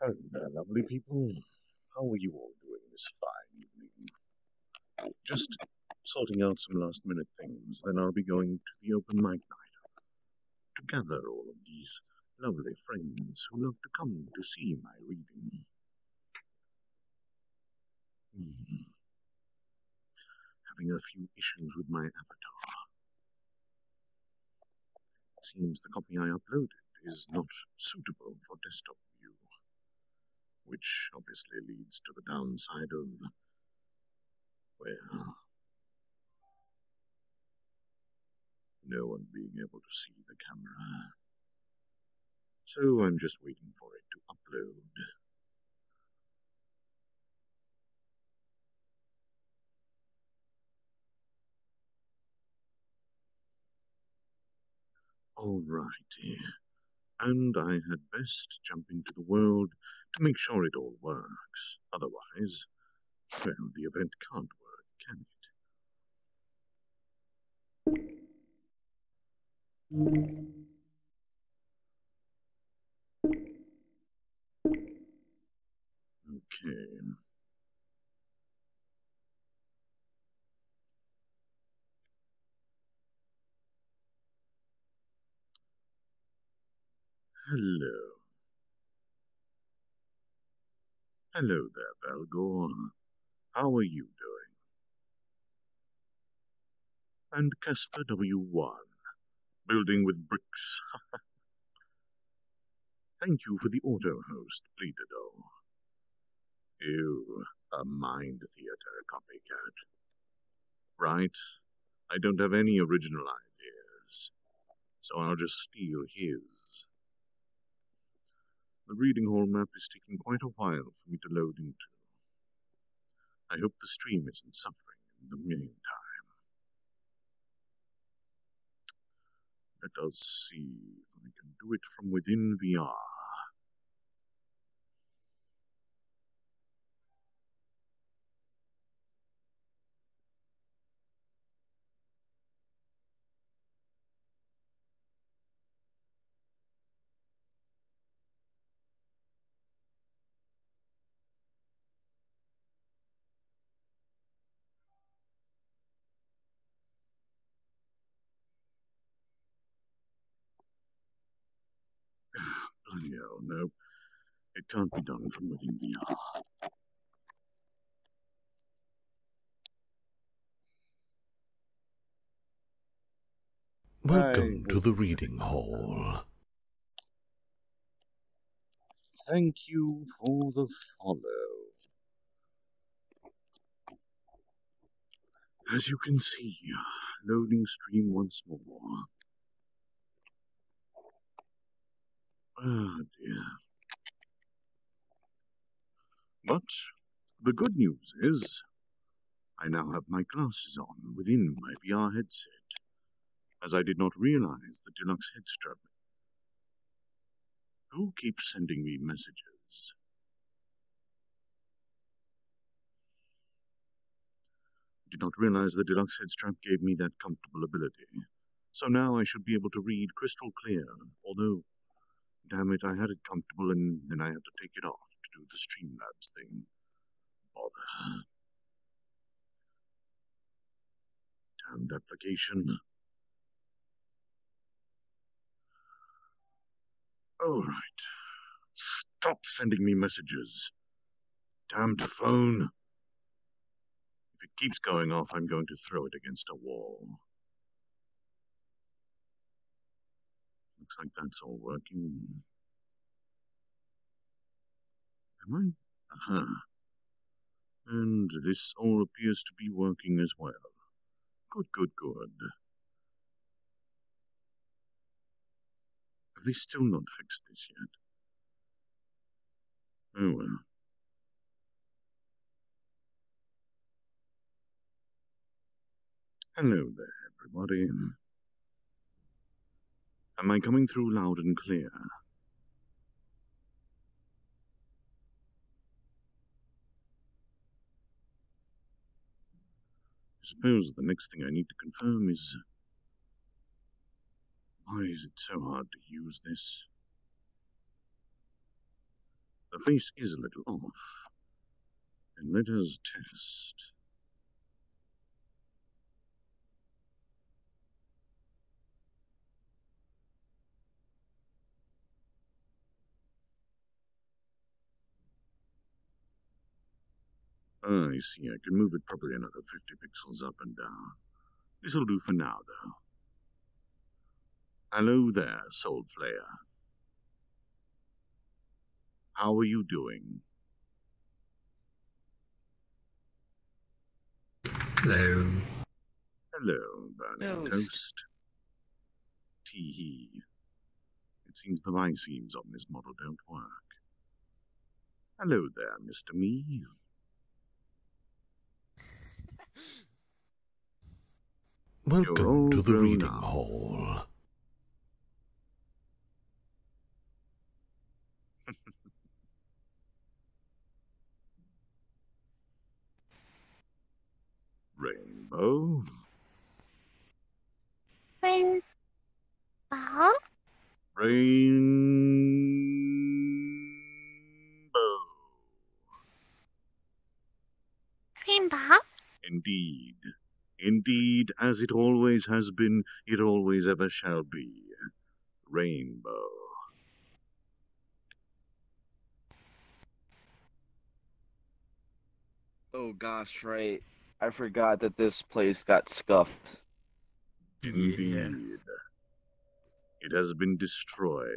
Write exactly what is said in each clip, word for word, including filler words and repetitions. Hello there, lovely people. How are you all doing this fine evening? Just sorting out some last-minute things, then I'll be going to the open mic night to gather all of these lovely friends who love to come to see my reading. Mm-hmm. Having a few issues with my avatar. It seems the copy I uploaded is not suitable for desktop view, which obviously leads to the downside of, well, no one being able to see the camera. So I'm just waiting for it to upload. Alrighty. And I had best jump into the world to make sure it all works. Otherwise, well, the event can't work, can it? Okay. Hello. Hello there, Valgor. How are you doing? And Casper W one, building with bricks. Thank you for the auto-host, Bleedadol. You, a mind theater copycat. Right? I don't have any original ideas, so I'll just steal his. The reading hall map is taking quite a while for me to load into. I hope the stream isn't suffering in the meantime. Let us see if I can do it from within V R. No, no, it can't be done from within V R. Welcome I... to the reading hall. Thank you for the follow. As you can see, loading stream once more. Ah, dear. But the good news is, I now have my glasses on within my V R headset, as I did not realize the deluxe head strap. Who keeps sending me messages? Did not realize the deluxe head strap gave me that comfortable ability, so now I should be able to read crystal clear, although... damn it, I had it comfortable and then I had to take it off to do the Streamlabs thing. Bother. Damned application. Alright. Stop sending me messages. Damned phone. If it keeps going off, I'm going to throw it against a wall. Looks like that's all working. Am I? Aha. And this all appears to be working as well. Good, good, good. Have they still not fixed this yet? Oh well. Hello there, everybody. Am I coming through loud and clear? I suppose the next thing I need to confirm is... why is it so hard to use this? The face is a little off. And let us test. Ah, I see. I can move it probably another fifty pixels up and down. This'll do for now, though. Hello there, Soul Flayer. How are you doing? Hello. Hello, Burning Ghost. Tee hee. It seems the visemes on this model don't work. Hello there, Mister Me. Welcome to the reading hall. Rainbow. Rainbow. Rainbow. Rainbow. Indeed. Indeed, as it always has been, it always ever shall be. Rainbow. Oh gosh, right. I forgot that this place got scuffed. Indeed. Yeah. It has been destroyed.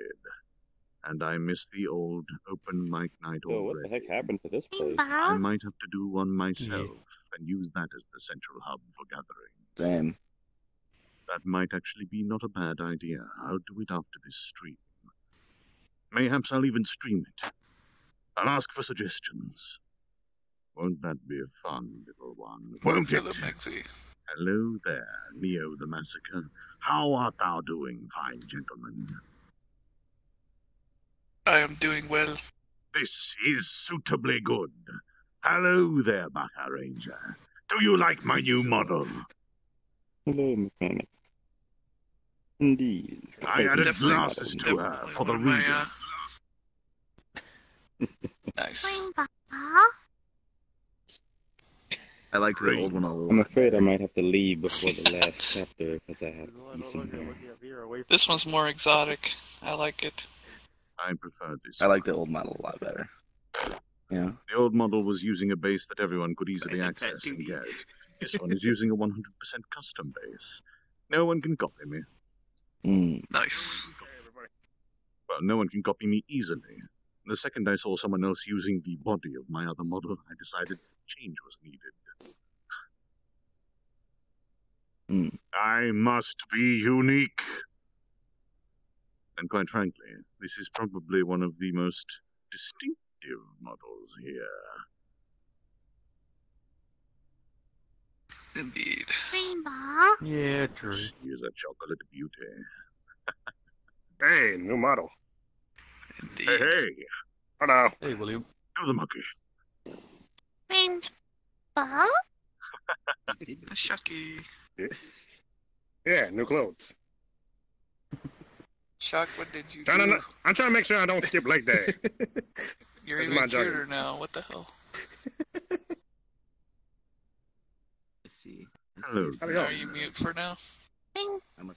And I miss the old open mic night already. Yo, what the heck happened to this place? I might have to do one myself yeah. and use that as the central hub for gatherings. Damn. That might actually be not a bad idea. I'll do it after this stream. Mayhaps I'll even stream it. I'll ask for suggestions. Won't that be a fun little one? Won't it? Hello, Maxi. Hello there, Neo the Massacre. How art thou doing, fine gentleman? I am doing well. This is suitably good. Hello there, Baka Ranger. Do you like my new model? Hello, Magnanix. Indeed. I added Definitely glasses to Definitely her for the reading. My, uh... Nice. I like the old one a lot. I'm afraid I might have to leave before the last chapter because I have to some hair. This one's more exotic. I like it. I prefer this. I like the old model a lot better. Yeah. The old model was using a base that everyone could easily access and get. This one is using a one hundred percent custom base. No one can copy me. Mm. Nice. Well, no one can copy me easily. The second I saw someone else using the body of my other model, I decided change was needed. Mm. I must be unique. And quite frankly, this is probably one of the most distinctive models here. Indeed. Rainbow. Yeah, true. She is a chocolate beauty. Hey, new model. Indeed. Hey, hey. Hello. Hey, William. Do the monkey. Rainbow. Shucky. Yeah, new clothes. Chuck, what did you trying do? To, I'm trying to make sure I don't skip leg day. You're That's even cuter job. Now. What the hell? Let's see. Hello. How are you mute for now? I'm a...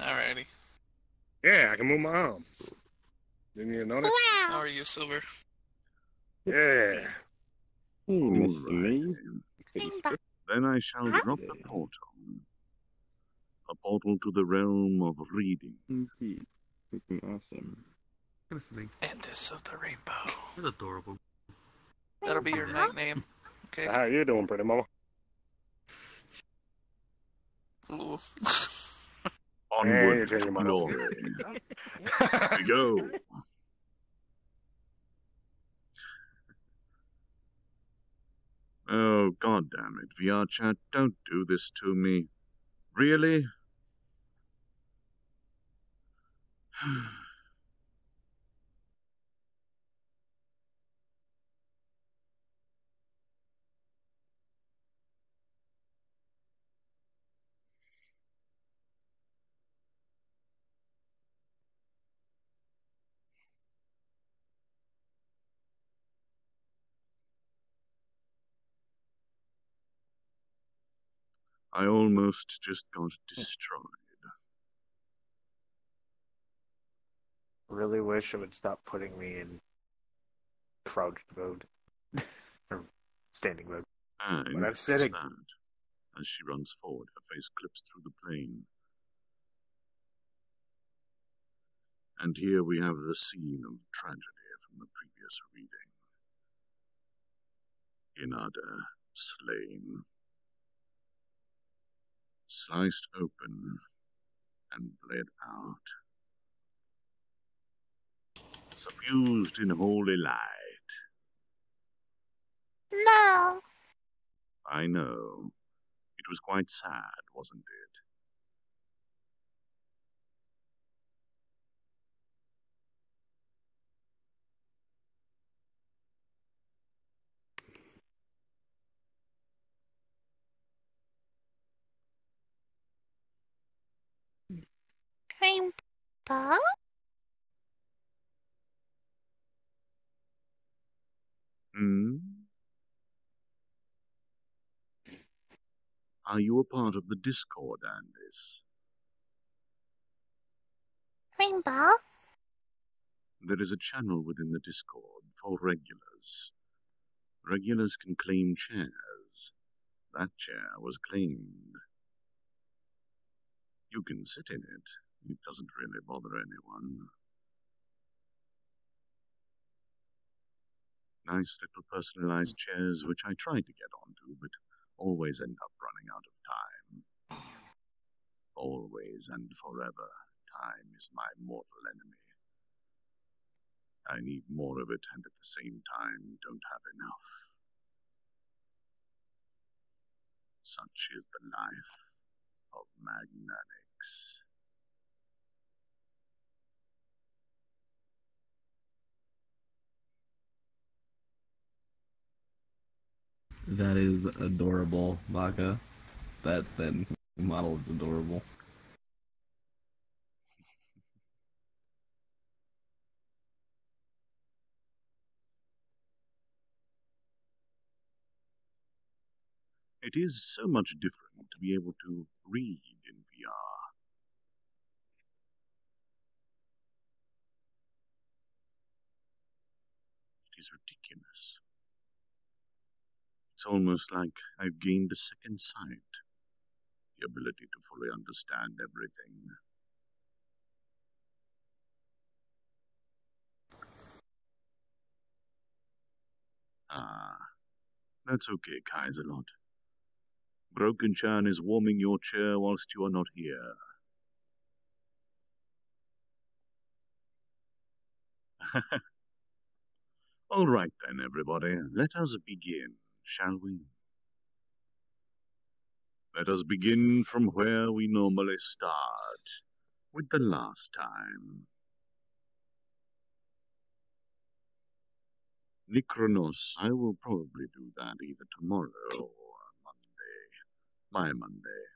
Alrighty. Yeah, I can move my arms. Didn't you notice? Wow. How are you, Silver? Yeah. Ooh, right. Then I shall huh? drop the portal. A portal to the realm of reading. Indeed. Freaking awesome. Andis of the Rainbow. That's adorable. That'll be your nickname. Okay. How are you doing, pretty mama? Onward hey, to glory. To go. Oh, god damn it, VRChat, don't do this to me. Really? I almost just got destroyed. Really wish it would stop putting me in crouched mode. Or standing mode. And but I'm sitting. That. As she runs forward, her face clips through the plane. And here we have the scene of tragedy from the previous reading. Hinata slain, sliced open, and bled out, suffused in holy light. No. I know. It was quite sad, wasn't it? Rainbow? Hmm? Are you a part of the Discord, Andis? Rainbow? There is a channel within the Discord for regulars. Regulars can claim chairs. That chair was claimed. You can sit in it. It doesn't really bother anyone. Nice little personalized chairs, which I try to get onto, but always end up running out of time. Always and forever, time is my mortal enemy. I need more of it, and at the same time, don't have enough. Such is the life of Magnanix. That is adorable, Baka. That that model is adorable. It is so much different to be able to read in V R. It is ridiculous. It's almost like I've gained a second sight, the ability to fully understand everything. Ah, that's okay, Kaiselot. Broken chan is warming your chair whilst you are not here. All right then, everybody, let us begin. Shall we? Let us begin from where we normally start, with the last time. Nikronos, I will probably do that either tomorrow or Monday. My Monday.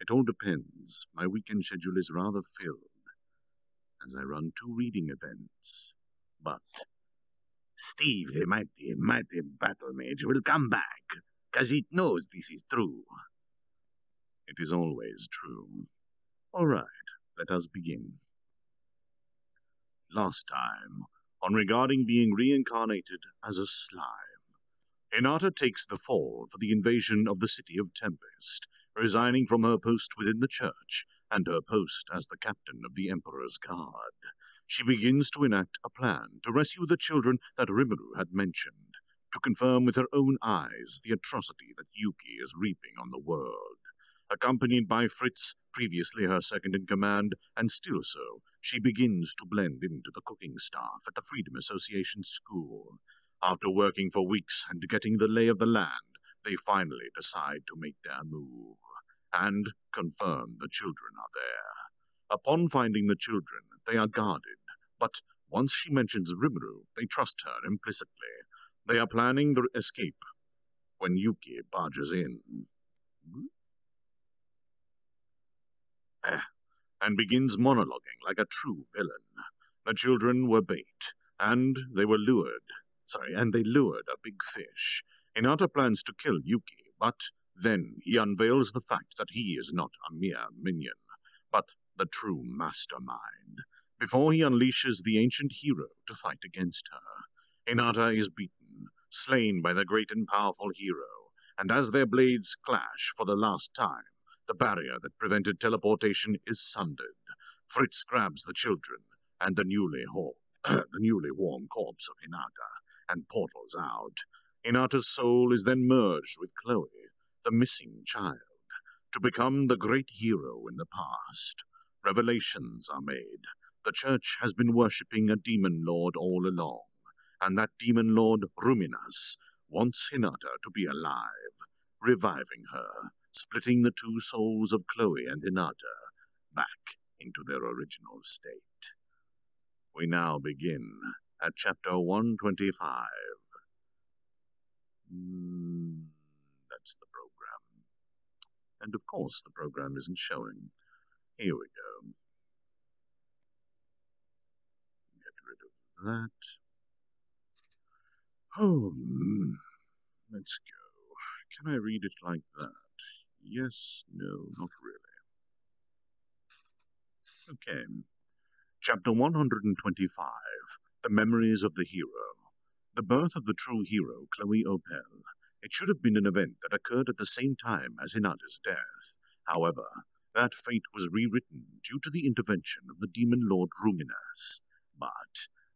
It all depends. My weekend schedule is rather filled, as I run two reading events. But Steve, the mighty, mighty battle mage, will come back, cause it knows this is true. It is always true. All right, let us begin. Last time, on Regarding Being Reincarnated as a Slime, Hinata takes the fall for the invasion of the city of Tempest, resigning from her post within the church and her post as the captain of the Emperor's Guard. She begins to enact a plan to rescue the children that Rimuru had mentioned, to confirm with her own eyes the atrocity that Yuki is reaping on the world. Accompanied by Fritz, previously her second-in-command, and still so, she begins to blend into the cooking staff at the Freedom Association School. After working for weeks and getting the lay of the land, they finally decide to make their move, and confirm the children are there. Upon finding the children, they are guarded, but once she mentions Rimuru, they trust her implicitly. They are planning their escape when Yuki barges in. And begins monologuing like a true villain. The children were bait, and they were lured. Sorry, and they lured a big fish. Hinata plans to kill Yuki, but Then he unveils the fact that he is not a mere minion, but the true mastermind, before he unleashes the ancient hero to fight against her. Hinata is beaten, slain by the great and powerful hero, and as their blades clash for the last time, the barrier that prevented teleportation is sundered. Fritz grabs the children and the newly, the newly warm corpse of Hinata and portals out. Hinata's soul is then merged with Chloe, the missing child, to become the great hero in the past. Revelations are made. The church has been worshipping a demon lord all along, and that demon lord, Ruminas, wants Hinata to be alive, reviving her, splitting the two souls of Chloe and Hinata back into their original state. We now begin at chapter one twenty-five. Mm, that's the program. And of course the program isn't showing. Here we go. Get rid of that. Oh, let's go. Can I read it like that? Yes, no, not really. Okay. Chapter one twenty-five. The Memories of the Hero. The birth of the true hero, Chloe Opel. It should have been an event that occurred at the same time as Hinata's death. However, that fate was rewritten due to the intervention of the demon lord Ruminas. But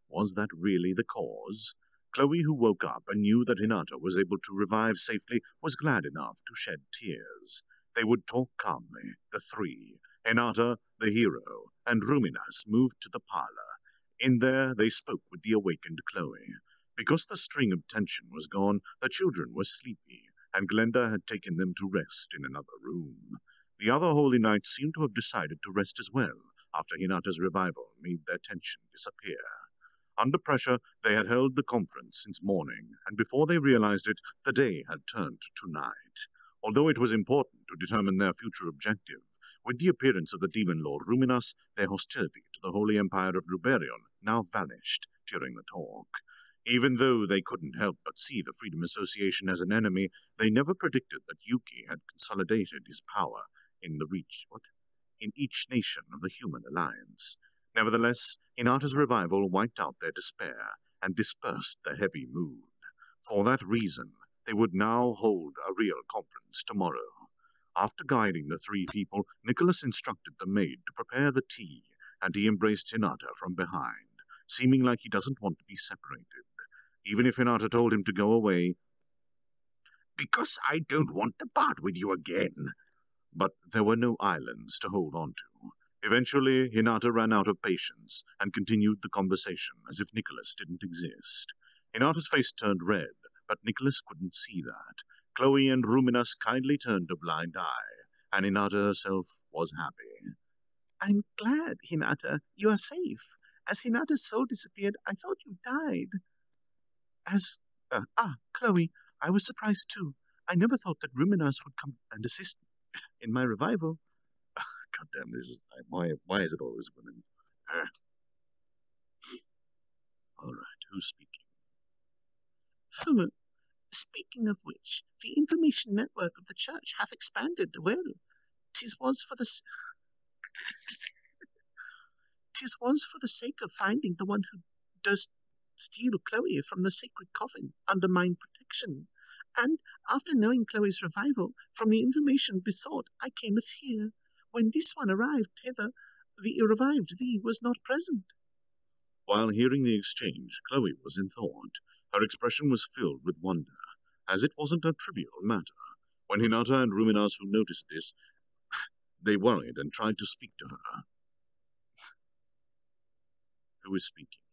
was that really the cause? Chloe, who woke up and knew that Hinata was able to revive safely, was glad enough to shed tears. They would talk calmly, the three. Hinata, the hero, and Ruminas moved to the parlor. In there, they spoke with the awakened Chloe. Because the string of tension was gone, the children were sleepy, and Glenda had taken them to rest in another room. The other holy knights seemed to have decided to rest as well, after Hinata's revival made their tension disappear. Under pressure, they had held the conference since morning, and before they realized it, the day had turned to night. Although it was important to determine their future objective, with the appearance of the demon lord Ruminas, their hostility to the Holy Empire of Ruberion now vanished during the talk. Even though they couldn't help but see the Freedom Association as an enemy, they never predicted that Yuki had consolidated his power in the reach, what? in each nation of the Human Alliance. Nevertheless, Hinata's revival wiped out their despair and dispersed the heavy mood. For that reason, they would now hold a real conference tomorrow. After guiding the three people, Nicholas instructed the maid to prepare the tea, and he embraced Hinata from behind, seeming like he doesn't want to be separated, even if Hinata told him to go away. "Because I don't want to part with you again." But there were no islands to hold on to. Eventually, Hinata ran out of patience and continued the conversation as if Nicholas didn't exist. Hinata's face turned red, but Nicholas couldn't see that. Chloe and Ruminas kindly turned a blind eye, and Hinata herself was happy. "I'm glad, Hinata. You are safe. As Hinata's soul disappeared, I thought you died. As... Uh, ah, Chloe, I was surprised too. I never thought that Ruminas would come and assist in my revival." God damn, this is, why, why is it always women? Uh. All right, who's speaking? "Oh, speaking of which, the information network of the church hath expanded well. Tis was for the... S Tis was for the sake of finding the one who durst steal Chloe from the sacred coffin under mine protection. And, after knowing Chloe's revival, from the information besought, I cameth here. When this one arrived hither, the revived thee was not present." While hearing the exchange, Chloe was in thought. Her expression was filled with wonder, as it wasn't a trivial matter. When Hinata and Ruminas, who noticed this, they worried and tried to speak to her. Who is speaking?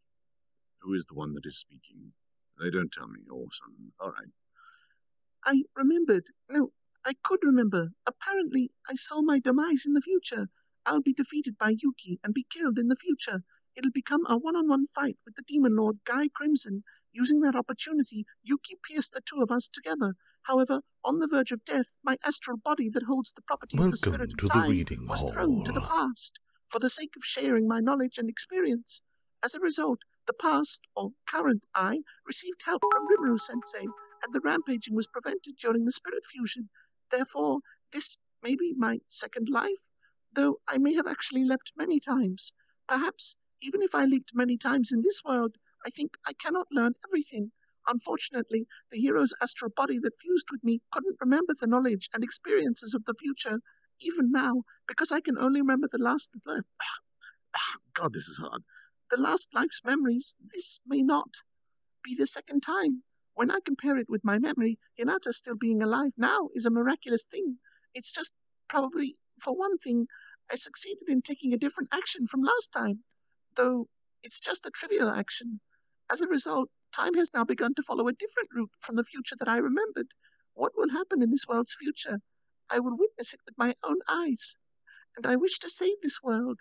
Who is the one that is speaking? They don't tell me. Awesome. All right. "I remembered. No. I could remember. Apparently, I saw my demise in the future. I'll be defeated by Yuki and be killed in the future. It'll become a one-on-one fight with the demon lord Guy Crimson. Using that opportunity, Yuki pierced the two of us together. However, on the verge of death, my astral body that holds the property Welcome of the spirit of time was thrown to the past, for the sake of sharing my knowledge and experience. As a result, the past, or current I, received help from Rimuru Sensei, and the rampaging was prevented during the spirit fusion. Therefore, this may be my second life, though I may have actually leapt many times. Perhaps, even if I leaped many times in this world, I think I cannot learn everything. Unfortunately, the hero's astral body that fused with me couldn't remember the knowledge and experiences of the future, even now, because I can only remember the last life. God, this is hard. The last life's memories. This may not be the second time. When I compare it with my memory, Hinata still being alive now is a miraculous thing. It's just probably, for one thing, I succeeded in taking a different action from last time, though it's just a trivial action. As a result, time has now begun to follow a different route from the future that I remembered. What will happen in this world's future? I will witness it with my own eyes, and I wish to save this world.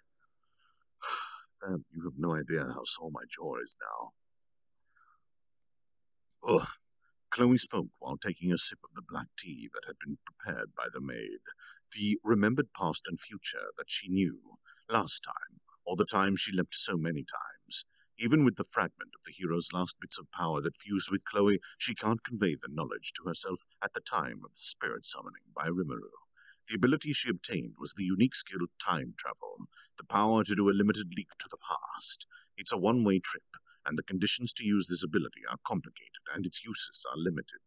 Um, you have no idea how sore my jaw is now. Ugh. Chloe spoke while taking a sip of the black tea that had been prepared by the maid, the remembered past and future that she knew last time, or the time she leapt so many times. Even with the fragment of the hero's last bits of power that fused with Chloe, she can't convey the knowledge to herself at the time of the spirit summoning by Rimuru. The ability she obtained was the unique skill of time travel, the power to do a limited leap to the past. It's a one-way trip, and the conditions to use this ability are complicated, and its uses are limited.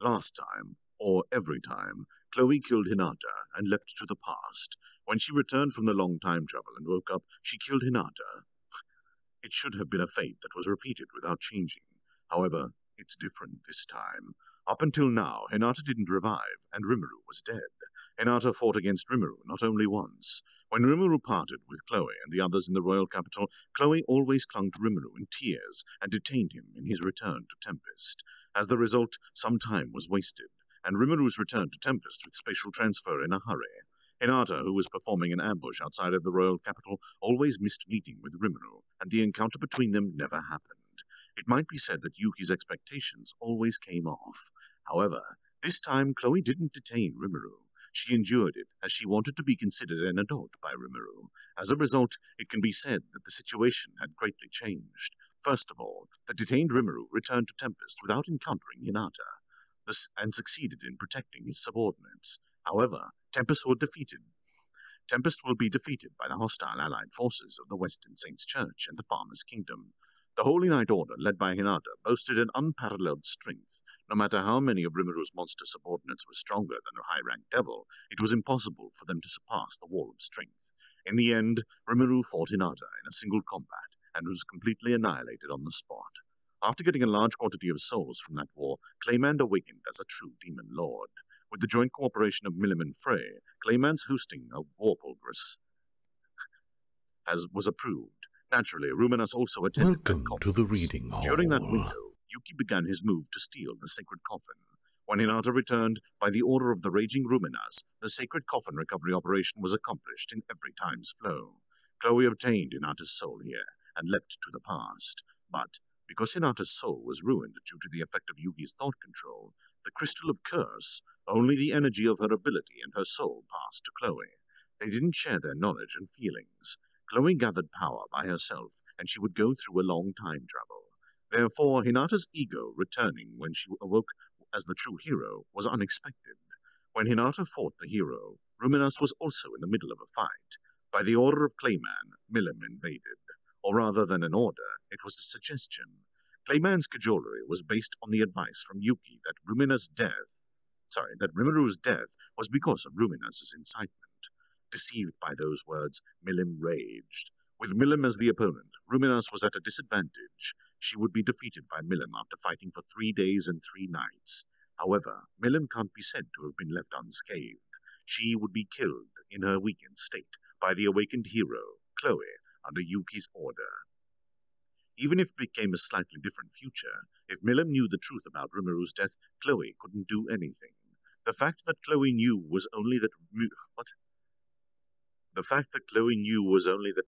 Last time, or every time, Chloe killed Hinata and leapt to the past. When she returned from the long time travel and woke up, she killed Hinata. It should have been a fate that was repeated without changing. However, it's different this time. Up until now, Hinata didn't revive, and Rimuru was dead. Hinata fought against Rimuru not only once. When Rimuru parted with Chloe and the others in the royal capital, Chloe always clung to Rimuru in tears and detained him in his return to Tempest. As the result, some time was wasted, and Rimuru's return to Tempest with spatial transfer in a hurry. Hinata, who was performing an ambush outside of the royal capital, always missed meeting with Rimuru, and the encounter between them never happened. It might be said that Yuki's expectations always came off. However, this time Chloe didn't detain Rimuru. She endured it, as she wanted to be considered an adult by Rimuru. As a result, it can be said that the situation had greatly changed. First of all, the detained Rimuru returned to Tempest without encountering Hinata, and succeeded in protecting his subordinates. However, Tempest were defeated. Tempest will be defeated by the hostile allied forces of the Western Saints Church and the Farmers' Kingdom. The Holy Knight Order, led by Hinata, boasted an unparalleled strength. No matter how many of Rimuru's monster subordinates were stronger than a high-ranked devil, it was impossible for them to surpass the Wall of Strength. In the end, Rimuru fought Hinata in a single combat and was completely annihilated on the spot. After getting a large quantity of souls from that war, Clayman awakened as a true demon lord. With the joint cooperation of Milim and Frey, Clayman's hosting of War Pulgress has was approved. Naturally, Ruminas also attended. Welcome to the reading hall. During that window, Yuki began his move to steal the sacred coffin. When Hinata returned, by the order of the raging Ruminas, the sacred coffin recovery operation was accomplished in every time's flow. Chloe obtained Hinata's soul here and leapt to the past, but because Hinata's soul was ruined due to the effect of Yuki's thought control, the crystal of curse, only the energy of her ability and her soul passed to Chloe. They didn't share their knowledge and feelings. Chloe gathered power by herself, and she would go through a long time travel. Therefore, Hinata's ego returning when she awoke as the true hero was unexpected. When Hinata fought the hero, Ruminas was also in the middle of a fight. By the order of Clayman, Milim invaded. Or rather than an order, it was a suggestion. Clayman's cajolery was based on the advice from Yuki that Rumina's death, sorry, that Rimuru's death was because of Rumina's incitement. Deceived by those words, Milim raged. With Milim as the opponent, Ruminas was at a disadvantage. She would be defeated by Milim after fighting for three days and three nights. However, Milim can't be said to have been left unscathed. She would be killed in her weakened state by the awakened hero, Chloe, under Yuki's order. Even if it became a slightly different future, if Milim knew the truth about Rimuru's death, Chloe couldn't do anything. The fact that Chloe knew was only that... What? The fact that Chloe knew was only that